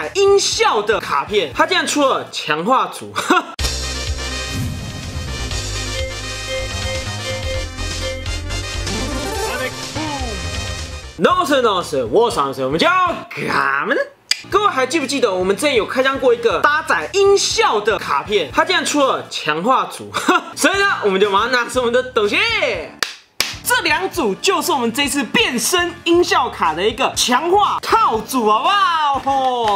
载音效的卡片，它竟然出了强化组。No sir， 我上身，我们叫Kamen。各位还记不记得我们之前有开箱过一个搭载音效的卡片，它竟然出了强化组，所以呢，我们就马上拿出我们的东西。 这两组就是我们这次变身音效卡的一个强化套组，好不好？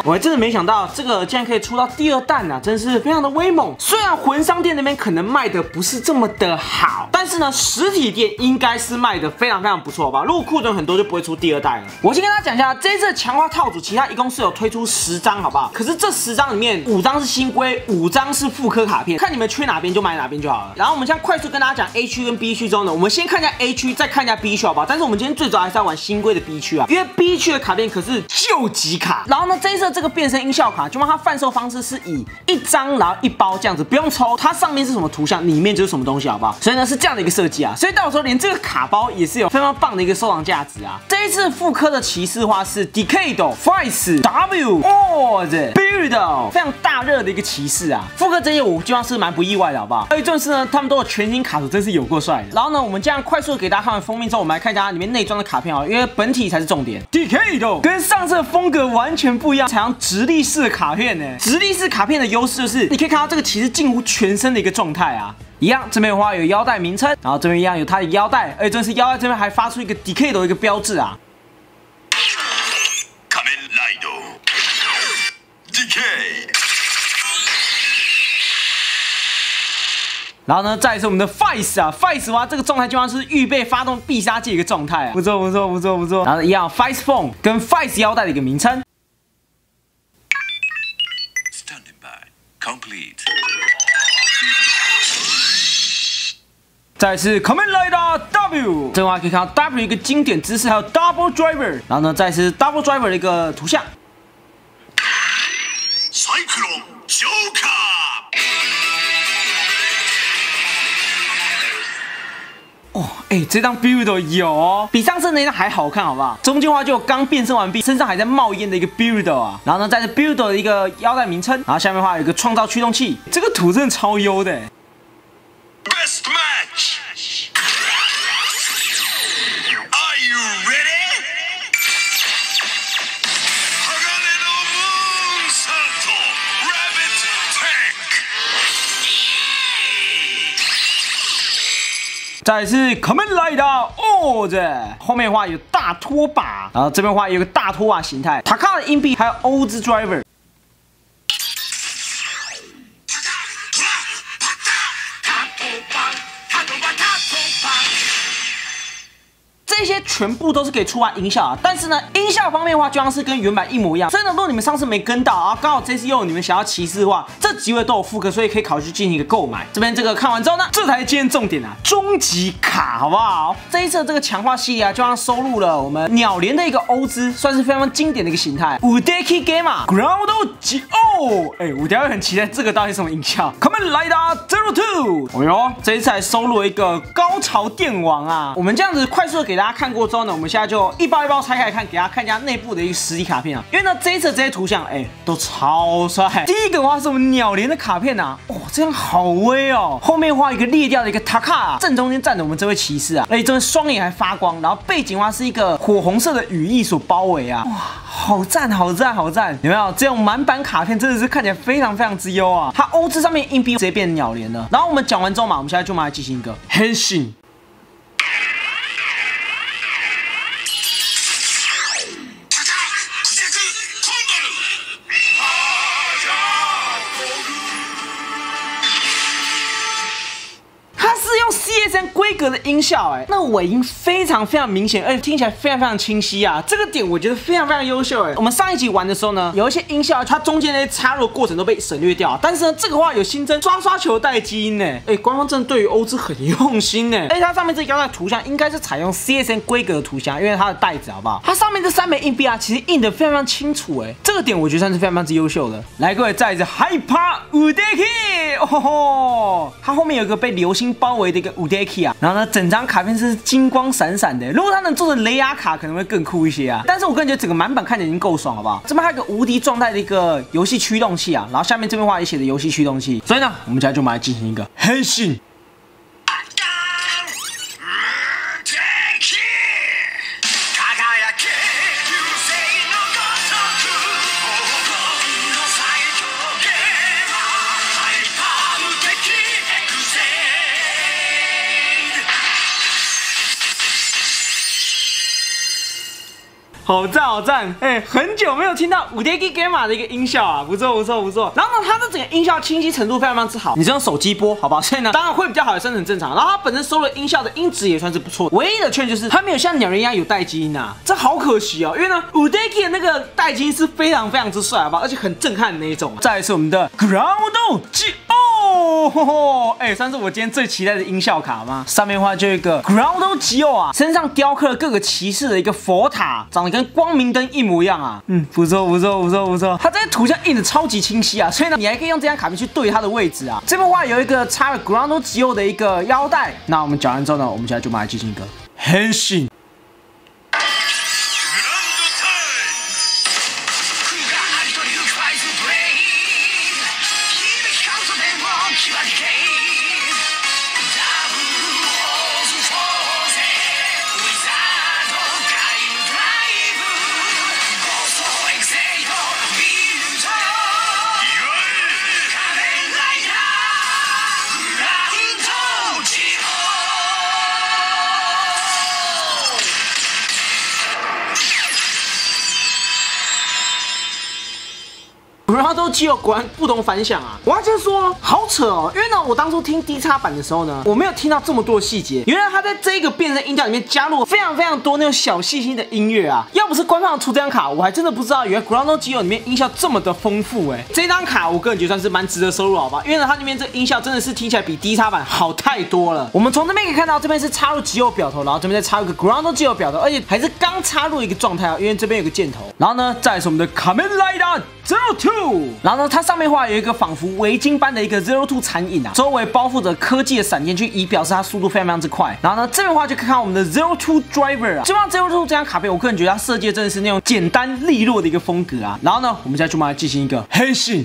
我还真的没想到这个竟然可以出到第2弹啊，真是非常的威猛。虽然魂商店那边可能卖的不是这么的好，但是呢，实体店应该是卖的非常非常不错吧？如果库存很多就不会出第2弹了。我先跟大家讲一下，这次的强化套组其他一共是有推出10张，好不好？可是这10张里面5张是新规，5张是复刻卡片，看你们缺哪边就买哪边就好了。然后我们现在快速跟大家讲 A 区跟 B 区中呢，我们先看一下 A 区。 再看一下 B 区好不好？但是我们今天最主要还是要玩新规的 B 区啊，因为 B 区的卡片可是救急卡。然后呢，这一次这个变身音效卡，就帮它贩售方式是以1张然后1包这样子，不用抽，它上面是什么图像，里面就是什么东西，好不好？所以呢是这样的一个设计啊，所以到时候连这个卡包也是有非常棒的一个收藏价值啊。这一次复刻的骑士花是 Decade Fives W 哦，这 Beautiful 非常大热的一个骑士啊。复刻这些我希望是蛮不意外的，好不好？所以这次呢，他们都有全新卡组，真是有够帅的。然后呢，我们这样快速给 大家看完封面之后，我们来看一下里面内装的卡片哦，因为本体才是重点。Decade 跟上次的风格完全不一样，采用直立式的卡片呢。直立式卡片的优势就是，你可以看到这个骑士近乎全身的一个状态啊。 一样，这边的话有腰带名称，然后这边一样有它的腰带，而且这次腰带这边还发出一个 Decade 的一个标志啊。Kamen Rider Decade。 然后呢，再来是我们的 Fives 啊 ，Fives 哇，这个状态基本上是预备发动必杀技的一个状态啊，不错不错不错不错。然后一样 Fives Phone 跟 Fives 腰带的一个名称。Standing by, complete. 再来是 Kamen Rider W， 这个话可以看到 W 一个经典姿势，还有 Double Driver。然后呢，再来是 Double Driver 的一个图像。Cyclone Joker。 哦，哎、欸，这张 Build 有哦，比上次那张还好看，好不好？中间的话就刚变身完毕，身上还在冒烟的一个 Build 啊，然后呢，再是 Build 的一个腰带名称，然后下面的话有一个创造驱动器，这个图真的超优的。Best match. Are you ready? 再来是 Kamen Rider OOO， 后面的话有大拖把，然后这边的话有个大拖把形态，塔卡的硬币，还有 Double Driver。 这些全部都是可以出完音效啊，但是呢，音效方面的话，就像是跟原版一模一样。所以呢，如果你们上次没跟到啊，刚好这次又有你们想要骑士的话，这几位都有复刻，所以可以考虑去进行一个购买。这边这个看完之后呢，这才是今天重点啊，终极卡，好不好？这一次的这个强化系列啊，就像收录了我们鸟联的一个欧兹，算是非常经典的一个形态。Udeki Gamma Ground Zero， 哎，我等下会很期待这个到底是什么音效。Kamen Rider Zero Two， 哎呦，这一次还收录了一个高潮电王啊。我们这样子快速的给大家 看过之后呢，我们现在就一包一包拆开来看，给大家看一下内部的一个实体卡片啊。因为呢，这一次这些图像，哎，都超帅。第一个的话是我们鸟联的卡片啊，哇、哦，这样好威哦。后面的话一个裂掉的一个塔卡、啊，正中间站着我们这位骑士啊，而且这边双眼还发光，然后背景的话是一个火红色的羽翼所包围啊，哇，好赞好赞好赞！有没有这种满版卡片真的是看起来非常非常之优啊？它欧字上面硬币直接变鸟联了。然后我们讲完之后嘛，我们现在就马上进行一个黑信。 规格的音效，哎，那尾音非常非常明显，而且听起来非常非常清晰啊！这个点我觉得非常非常优秀，哎。我们上一集玩的时候呢，有一些音效，它中间那些插入的过程都被省略掉，但是呢，这个话有新增刷刷球带基因呢，哎，官方真的对于欧兹很用心呢。而且它上面这腰带图像应该是采用 CSN 规格的图像，因为它的带子好不好？它上面这3枚硬币啊，其实印得非常非常清楚，哎，这个点我觉得算是非常非常之优秀的。来，各位再一次 Hyper Udeki， 哦吼，它后面有一个被流星包围的一个 Udeki。Jacky 啊，然后呢，整张卡片是金光闪闪的。如果他能做成雷亚卡，可能会更酷一些啊。但是我个人觉得整个满版看起来已经够爽，好不好？这边还有个无敌状态的一个游戏驱动器啊，然后下面这边话也写的游戏驱动器，所以呢，我们接下来就马上进行一个黑信。 好赞好赞！哎、欸，很久没有听到5DG Gamma 的一个音效啊，不错不错不错。然后呢，它的整个音效清晰程度非常非常之好，你是用手机播，好不好？所以呢，当然会比较好，也算很正常。然后它本身收了音效的音质也算是不错，唯一的缺点就是它没有像鸟人一样有待机音啊，这好可惜哦。因为呢5DG 的那个待机音是非常非常之帅，好不好？而且很震撼的那一种。再来是我们的 Ground Go， 哎，算是我今天最期待的音效卡吗？上面的话就有一个 Ground Go 啊，身上雕刻了各个骑士的一个佛塔，长得 跟光明灯一模一样啊，嗯，不错不错不错不错，它这些图像印的超级清晰啊，所以呢，你还可以用这张卡片去对它的位置啊。这边的话有一个插了 Ground Zero 的一个腰带，那我们讲完之后呢，我们现在就马上进行一个変身。 Ground Zero果然不同凡响啊！我要先说，好扯哦，因为呢，我当初听 DX 版的时候呢，我没有听到这么多细节。原来他在这一个变身音效里面加入了非常非常多那种小细心的音乐啊！要不是官方出这张卡，我还真的不知道原来 Ground Zero里面音效这么的丰富哎！这张卡我个人觉得算是蛮值得收入，好吧？因为呢，它里面这音效真的是听起来比 DX 版好太多了。我们从这边可以看到，这边是插入 Zero 表头，然后这边再插入一个 Ground Zero 表头，而且还是刚插入一个状态啊，因为这边有个箭头。然后呢，再来是我们的 Kamen Rider Zero Two。 然后呢，它上面画有一个仿佛围巾般的一个 Zero Two 残影啊，周围包覆着科技的闪电，以表示它速度非常非常之快。然后呢，这边的话就可以看我们的 Zero Two Driver 啊，基本上 Zero Two 这张卡片，我个人觉得它设计的真的是那种简单利落的一个风格啊。然后呢，我们现在就马上进行一个黑信。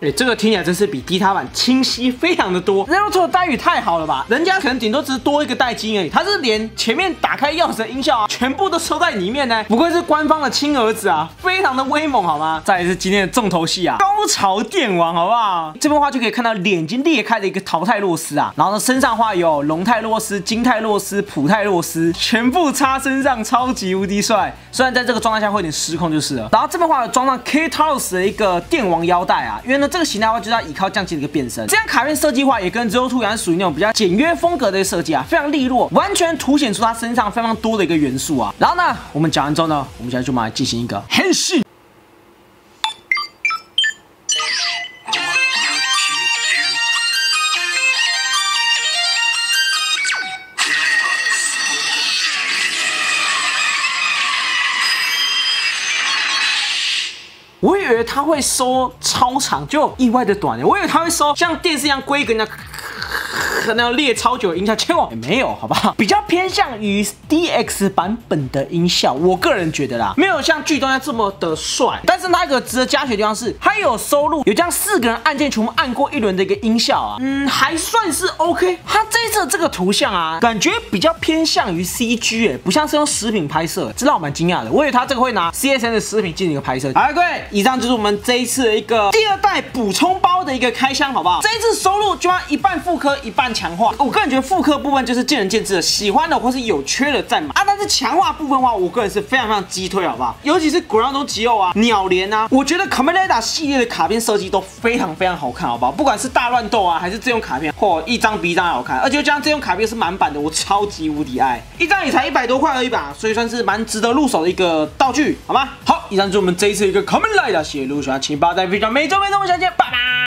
哎、欸，这个听起来真是比 DX 版清晰非常的多。Zero Two 的待遇太好了吧？人家可能顶多只是多一个待机音而已，他是连前面打开钥匙的音效啊，全部都收在里面呢。不愧是官方的亲儿子啊，非常的威猛，好吗？再来是今天的重头戏啊，高潮电王，好不好？这边的话就可以看到眼睛裂开的一个桃泰洛斯啊，然后呢身上的话有龙泰洛斯、金泰洛斯、普泰洛斯，全部插身上，超级无敌帅。虽然在这个状态下会有点失控就是了。然后这边的话有装上 K-Taurus 的一个电王腰带啊，因为呢。 这个形态的话，就是要依靠降级的一个变身。这张卡片设计的话，也跟 Zero Two 一样，属于那种比较简约风格的设计啊，非常利落，完全凸显出它身上非常多的一个元素啊。然后呢，我们讲完之后呢，我们现在就马上进行一个変身。 我以为他会收超长，就意外的短。我以为他会收像电视一样规格那样。 可能要列超久的音效，结果也没有，好不好？比较偏向于 DX 版本的音效，我个人觉得啦，没有像剧中这么的帅。但是它一个值得嘉许的地方是，它有收录有将4个人按键全部按过一轮的一个音效啊，嗯，还算是 OK。它这次的这个图像啊，感觉比较偏向于 CG， 不像是用实品拍摄，这让我蛮惊讶的。我以为它这个会拿 CSN 的实品进行一个拍摄。好，各位，以上就是我们这一次的一个第2代补充包。的一个开箱，好不好？这一次收录就要一半复刻，一半强化。我个人觉得复刻部分就是见仁见智的，喜欢的或是有缺的再买啊。但是强化部分的话，我个人是非常非常激推，好不好？尤其是古浪中吉欧啊、鸟莲啊，我觉得 Kamen Rider 系列的卡片设计都非常非常好看，好不好？不管是大乱斗啊，还是这种卡片，嚯，一张比一张好看。而且加上这种卡片是满版的，我超级无敌爱，一张也才100多块而已吧，所以算是蛮值得入手的一个道具，好吗？好，以上就是我们这一次一个 Kamen Rider 系列入手，请把在非常每周我们下期见，拜拜。